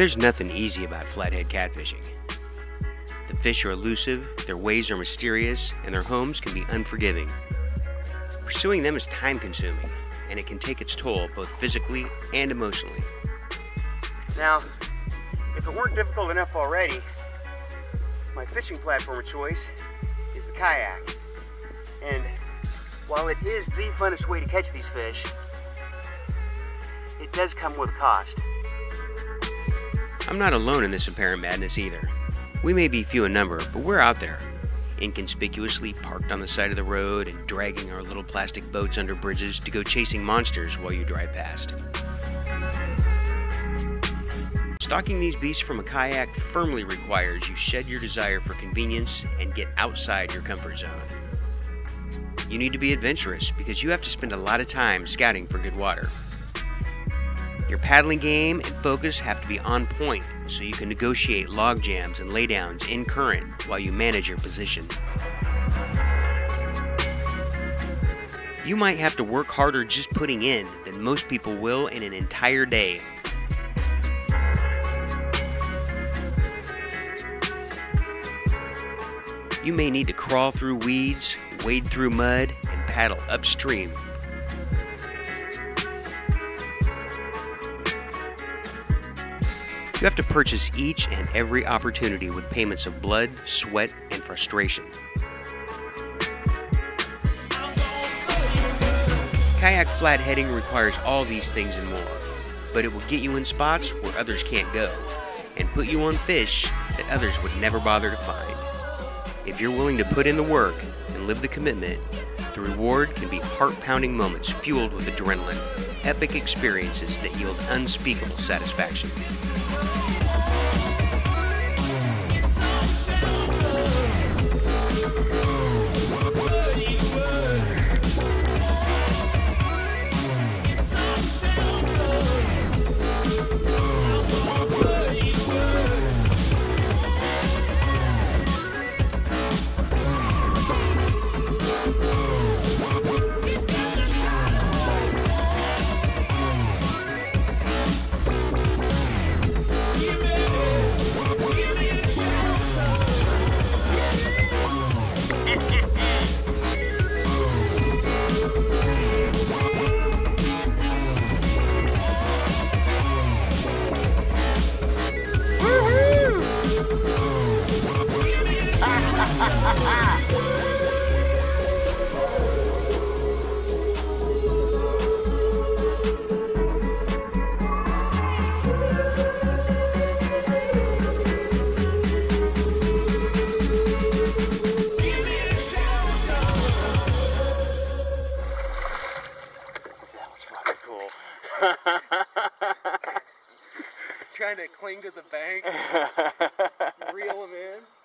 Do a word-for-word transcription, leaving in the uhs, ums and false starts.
There's nothing easy about flathead catfishing. The fish are elusive, their ways are mysterious, and their homes can be unforgiving. Pursuing them is time-consuming, and it can take its toll both physically and emotionally. Now, if it weren't difficult enough already, my fishing platform of choice is the kayak. And while it is the funnest way to catch these fish, it does come with a cost. I'm not alone in this apparent madness either. We may be few in number, but we're out there, inconspicuously parked on the side of the road and dragging our little plastic boats under bridges to go chasing monsters while you drive past. Stalking these beasts from a kayak firmly requires you shed your desire for convenience and get outside your comfort zone. You need to be adventurous because you have to spend a lot of time scouting for good water. Your paddling game and focus have to be on point so you can negotiate log jams and laydowns in current while you manage your position. You might have to work harder just putting in than most people will in an entire day. You may need to crawl through weeds, wade through mud, and paddle upstream. You have to purchase each and every opportunity with payments of blood, sweat, and frustration. Kayak flatheading requires all these things and more, but it will get you in spots where others can't go and put you on fish that others would never bother to find. If you're willing to put in the work and live the commitment, the reward can be heart-pounding moments fueled with adrenaline, epic experiences that yield unspeakable satisfaction. Trying to cling to the bank, reel him in.